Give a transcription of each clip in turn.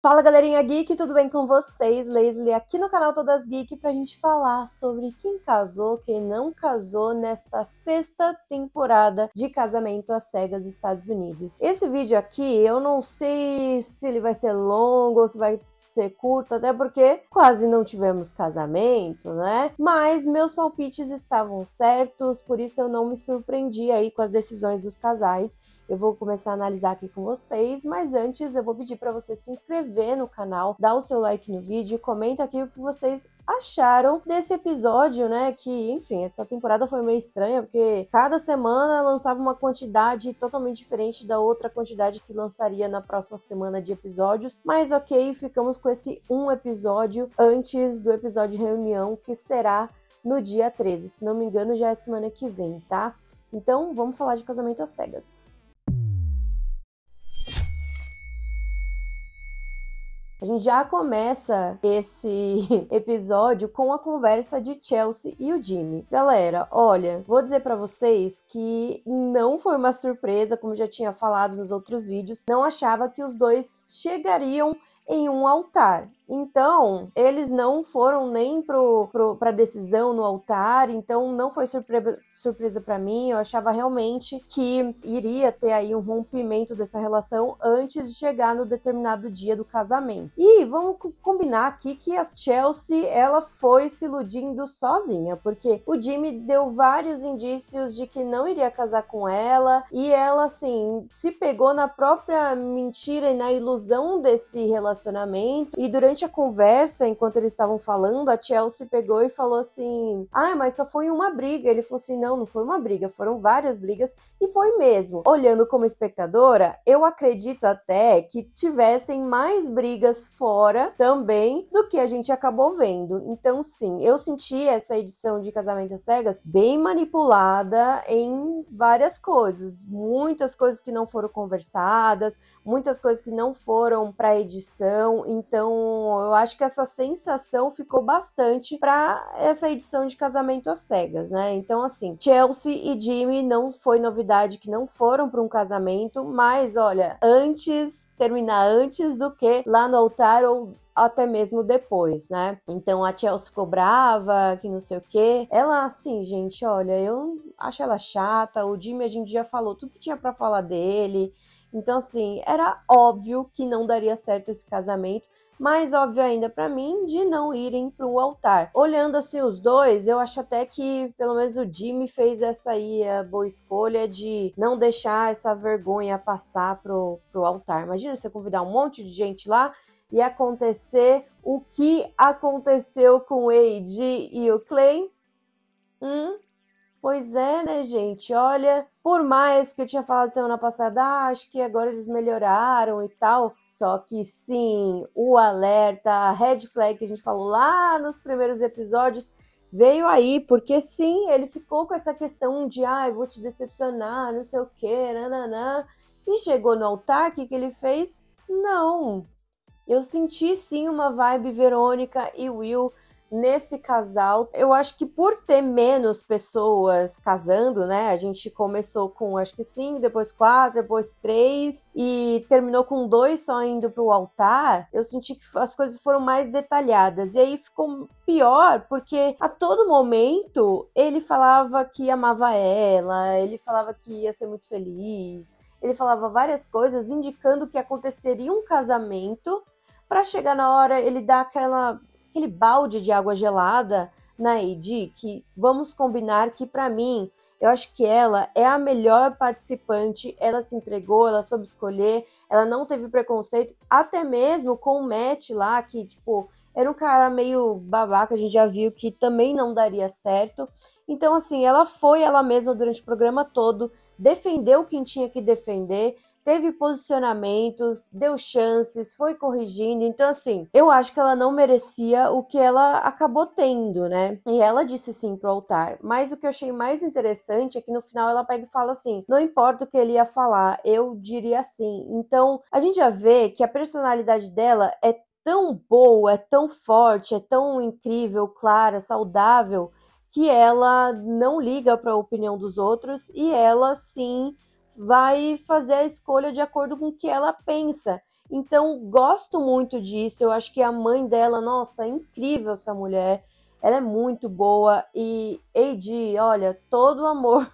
Fala galerinha geek, tudo bem com vocês? Leyslie aqui no canal Todas Geek pra gente falar sobre quem casou, quem não casou nesta sexta temporada de Casamento às Cegas Estados Unidos. Esse vídeo aqui eu não sei se ele vai ser longo ou se vai ser curto, até porque quase não tivemos casamento, né? Mas meus palpites estavam certos, por isso eu não me surpreendi aí com as decisões dos casais. Eu vou começar a analisar aqui com vocês, mas antes eu vou pedir para você se inscrever no canal, dar o seu like no vídeo, comenta aqui o que vocês acharam desse episódio, né? Que, enfim, essa temporada foi meio estranha, porque cada semana lançava uma quantidade totalmente diferente da outra quantidade que lançaria na próxima semana de episódios. Mas ok, ficamos com esse um episódio antes do episódio de reunião, que será no dia 13. Se não me engano, já é semana que vem, tá? Então, vamos falar de Casamento às Cegas. A gente já começa esse episódio com a conversa de Chelsea e o Jimmy. Galera, olha, vou dizer pra vocês que não foi uma surpresa, como eu já tinha falado nos outros vídeos, não achava que os dois chegariam em um altar. Então, eles não foram nem pra decisão no altar, então não foi surpresa pra mim. Eu achava realmente que iria ter aí um rompimento dessa relação antes de chegar no determinado dia do casamento. E vamos combinar aqui que a Chelsea, ela foi se iludindo sozinha, porque o Jimmy deu vários indícios de que não iria casar com ela, e ela, assim, se pegou na própria mentira e na ilusão desse relacionamento, e durante a conversa, enquanto eles estavam falando, a Chelsea pegou e falou assim: ah, mas só foi uma briga. Ele falou assim: não, não foi uma briga, foram várias brigas, e foi mesmo. Olhando como espectadora, eu acredito até que tivessem mais brigas fora também do que a gente acabou vendo. Então sim, eu senti essa edição de Casamento às Cegas bem manipulada em várias coisas, muitas coisas que não foram conversadas, muitas coisas que não foram pra edição. Então eu acho que essa sensação ficou bastante para essa edição de Casamento às Cegas, né? Então, assim, Chelsea e Jimmy não foi novidade que não foram para um casamento, mas olha, terminar antes do que lá no altar ou até mesmo depois, né? Então a Chelsea ficou brava, que não sei o quê. Ela, assim, gente, olha, eu acho ela chata. O Jimmy, a gente já falou tudo que tinha para falar dele. Então, assim, era óbvio que não daria certo esse casamento. Mais óbvio ainda pra mim de não irem pro altar. Olhando assim os dois, eu acho até que pelo menos o Jimmy fez essa aí a boa escolha de não deixar essa vergonha passar pro altar. Imagina você convidar um monte de gente lá e acontecer o que aconteceu com o Eide e o Clay. Pois é, né, gente? Olha, por mais que eu tinha falado semana passada, acho que agora eles melhoraram e tal, só que sim, o alerta, a red flag que a gente falou lá nos primeiros episódios veio aí, porque sim, ele ficou com essa questão de, ah, eu vou te decepcionar, não sei o quê, nananã, e chegou no altar, o que ele fez? Não. Eu senti sim uma vibe Verônica e Will nesse casal. Eu acho que por ter menos pessoas casando, né, a gente começou com acho que 5, depois 4, depois 3 e terminou com 2 só indo pro altar, eu senti que as coisas foram mais detalhadas, e aí ficou pior, porque a todo momento ele falava que amava ela, ele falava que ia ser muito feliz, ele falava várias coisas indicando que aconteceria um casamento, pra chegar na hora ele dar aquele balde de água gelada na Eide, que vamos combinar que pra mim, eu acho que ela é a melhor participante, ela se entregou, ela soube escolher, ela não teve preconceito, até mesmo com o Matt lá, que tipo, era um cara meio babaca, a gente já viu que também não daria certo. Então assim, ela foi ela mesma durante o programa todo, defendeu quem tinha que defender, teve posicionamentos, deu chances, foi corrigindo. Então, assim, eu acho que ela não merecia o que ela acabou tendo, né? E ela disse sim pro altar. Mas o que eu achei mais interessante é que no final ela pega e fala assim: não importa o que ele ia falar, eu diria sim. Então, a gente já vê que a personalidade dela é tão boa, é tão forte, é tão incrível, clara, saudável, que ela não liga para a opinião dos outros e ela, sim, vai fazer a escolha de acordo com o que ela pensa. Então, gosto muito disso. Eu acho que a mãe dela, nossa, é incrível essa mulher. Ela é muito boa. E, Eide, olha, todo o amor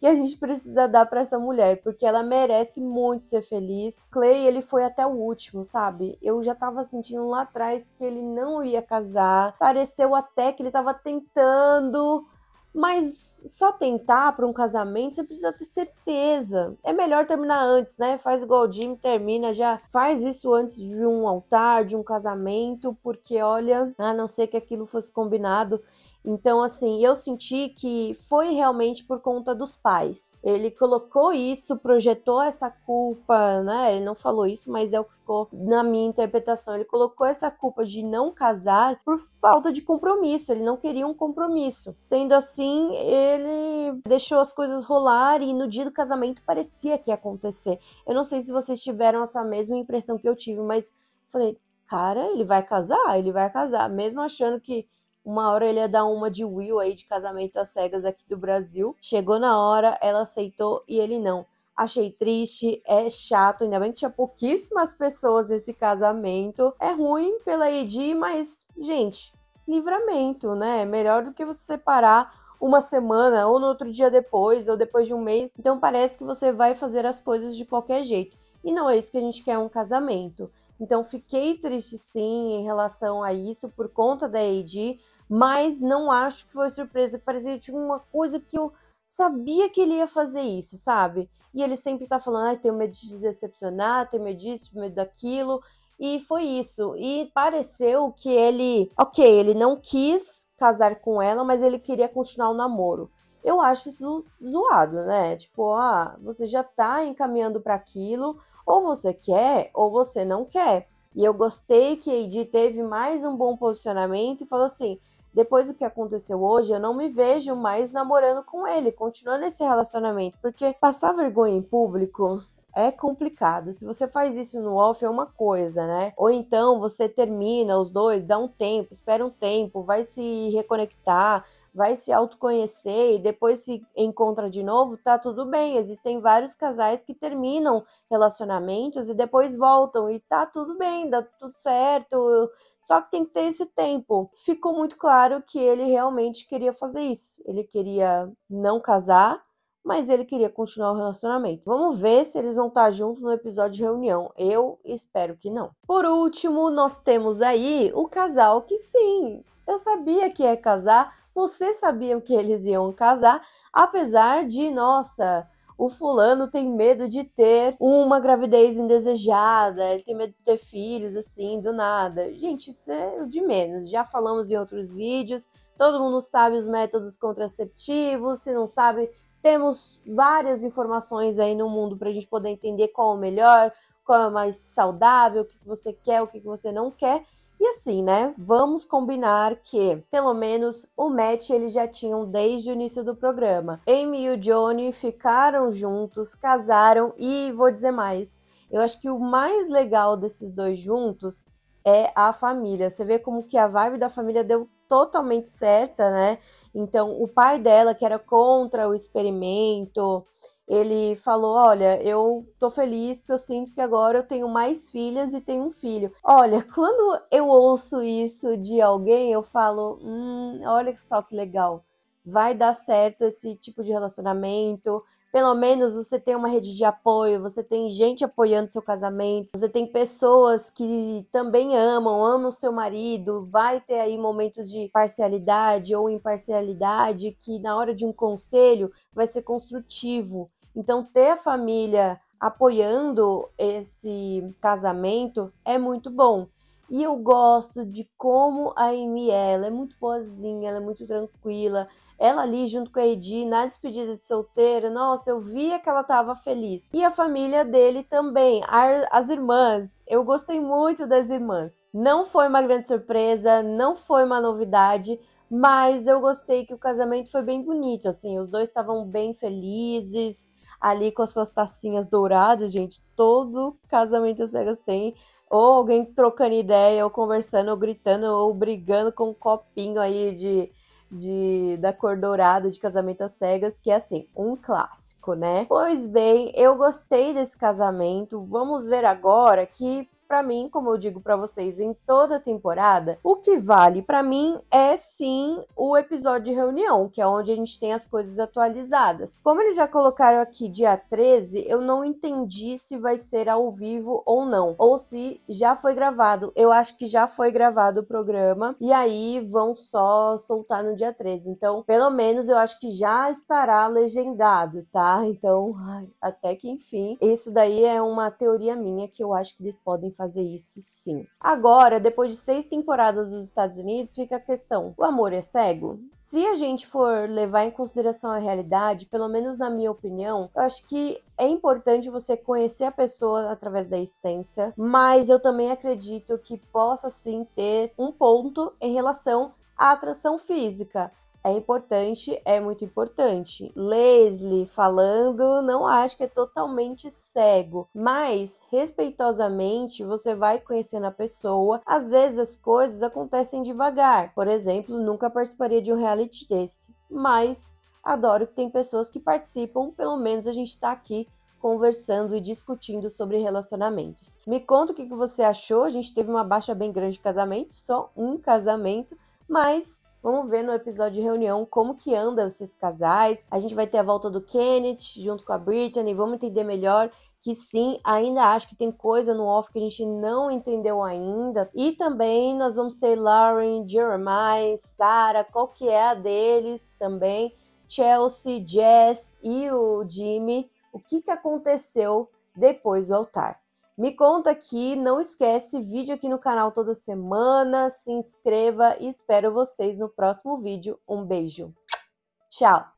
que a gente precisa dar pra essa mulher, porque ela merece muito ser feliz. Clay, ele foi até o último, sabe? Eu já tava sentindo lá atrás que ele não ia casar. Pareceu até que ele tava tentando, mas só tentar pra um casamento, você precisa ter certeza. É melhor terminar antes, né? Faz igual o Jimmy, termina, já faz isso antes de um altar, de um casamento, porque, olha, a não ser que aquilo fosse combinado. Então, assim, eu senti que foi realmente por conta dos pais. Ele colocou isso, projetou essa culpa, né? Ele não falou isso, mas é o que ficou na minha interpretação. Ele colocou essa culpa de não casar por falta de compromisso. Ele não queria um compromisso. Sendo assim, ele deixou as coisas rolar e no dia do casamento parecia que ia acontecer. Eu não sei se vocês tiveram essa mesma impressão que eu tive, mas falei, cara, ele vai casar. Mesmo achando que uma hora ele ia dar uma de Will aí, de Casamento às Cegas aqui do Brasil. Chegou na hora, ela aceitou e ele não. Achei triste, é chato, ainda bem que tinha pouquíssimas pessoas nesse casamento. É ruim pela Eide, mas, gente, livramento, né? Melhor do que você separar uma semana, ou no outro dia depois, ou depois de um mês. Então parece que você vai fazer as coisas de qualquer jeito. E não é isso que a gente quer, um casamento. Então fiquei triste, sim, em relação a isso, por conta da Eide. Mas não acho que foi surpresa, parecia que tinha uma coisa que eu sabia que ele ia fazer isso, sabe? E ele sempre tá falando, ai, tenho medo de decepcionar, tenho medo disso, tenho medo daquilo, e foi isso. E pareceu que ele, ele não quis casar com ela, mas ele queria continuar o namoro. Eu acho isso zoado, né? Tipo, você já tá encaminhando pra aquilo, ou você quer, ou você não quer. E eu gostei que a Eide teve mais um bom posicionamento e falou assim, depois do que aconteceu hoje, eu não me vejo mais namorando com ele, continuando esse relacionamento, porque passar vergonha em público é complicado. Se você faz isso no off é uma coisa, né? Ou então você termina os dois, dá um tempo, espera um tempo, vai se reconectar, vai se autoconhecer e depois se encontra de novo, tá tudo bem. Existem vários casais que terminam relacionamentos e depois voltam e tá tudo bem, dá tudo certo, só que tem que ter esse tempo. Ficou muito claro que ele realmente queria fazer isso, ele queria não casar, mas ele queria continuar o relacionamento. Vamos ver se eles vão estar juntos no episódio de reunião. Eu espero que não. Por último, nós temos aí o casal que sim, eu sabia que ia casar, vocês sabiam que eles iam casar, apesar de, nossa, o fulano tem medo de ter uma gravidez indesejada, ele tem medo de ter filhos, assim, do nada. Gente, isso é de menos, já falamos em outros vídeos, todo mundo sabe os métodos contraceptivos, se não sabe, temos várias informações aí no mundo pra gente poder entender qual é o melhor, qual é o mais saudável, o que você quer, o que você não quer. E assim, né, vamos combinar que, pelo menos, o Matt eles já tinham desde o início do programa. Amy e o Johnny ficaram juntos, casaram e, vou dizer mais, eu acho que o mais legal desses dois juntos é a família. Você vê como que a vibe da família deu totalmente certa, né? Então, o pai dela, que era contra o experimento, ele falou, olha, eu tô feliz porque eu sinto que agora eu tenho mais filhas e tenho um filho. Olha, quando eu ouço isso de alguém, eu falo, olha só que legal, vai dar certo esse tipo de relacionamento, pelo menos você tem uma rede de apoio, você tem gente apoiando seu casamento, você tem pessoas que também amam seu marido, vai ter aí momentos de parcialidade ou imparcialidade que na hora de um conselho vai ser construtivo. Então, ter a família apoiando esse casamento é muito bom. E eu gosto de como a Amy ela é muito boazinha, ela é muito tranquila. Ela ali junto com a Eide na despedida de solteira, nossa, eu via que ela tava feliz. E a família dele também, as irmãs. Eu gostei muito das irmãs. Não foi uma grande surpresa, não foi uma novidade, mas eu gostei que o casamento foi bem bonito, assim, os dois estavam bem felizes, ali com as suas tacinhas douradas, gente, todo casamento às cegas tem, ou alguém trocando ideia, ou conversando, ou gritando, ou brigando com um copinho aí de da cor dourada de Casamento às Cegas, que é assim, um clássico, né? Pois bem, eu gostei desse casamento. Vamos ver agora que, pra mim, como eu digo pra vocês em toda a temporada, o que vale pra mim é sim o episódio de reunião, que é onde a gente tem as coisas atualizadas. Como eles já colocaram aqui dia 13, eu não entendi se vai ser ao vivo ou não, ou se já foi gravado. Eu acho que já foi gravado o programa e aí vão só soltar no dia 13. Então, pelo menos eu acho que já estará legendado, tá? Então, até que enfim. Isso daí é uma teoria minha, que eu acho que eles podem fazer isso sim. Agora, depois de 6 temporadas dos Estados Unidos, fica a questão: o amor é cego? Se a gente for levar em consideração a realidade, pelo menos na minha opinião, eu acho que é importante você conhecer a pessoa através da essência, mas eu também acredito que possa sim ter um ponto em relação à atração física. É importante, é muito importante. Leyslie falando, não acho que é totalmente cego, mas respeitosamente você vai conhecendo a pessoa. Às vezes as coisas acontecem devagar. Por exemplo, nunca participaria de um reality desse, mas adoro que tem pessoas que participam. Pelo menos a gente tá aqui conversando e discutindo sobre relacionamentos. Me conta o que você achou. A gente teve uma baixa bem grande de casamento, só um casamento, mas vamos ver no episódio de reunião como que andam esses casais. A gente vai ter a volta do Kenneth junto com a Brittany. Vamos entender melhor que sim, ainda acho que tem coisa no off que a gente não entendeu ainda. E também nós vamos ter Lauren, Jeremiah, Sarah, qual que é a deles também. Chelsea, Jess e o Jimmy. O que que aconteceu depois do altar? Me conta aqui, não esquece, vídeo aqui no canal toda semana, se inscreva e espero vocês no próximo vídeo. Um beijo, tchau!